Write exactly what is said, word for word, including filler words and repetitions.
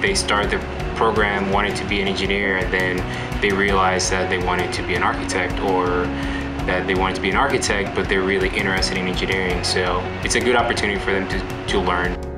they start their program wanting to be an engineer, and then they realize that they wanted to be an architect, or that they wanted to be an architect but they're really interested in engineering. So it's a good opportunity for them to, to learn.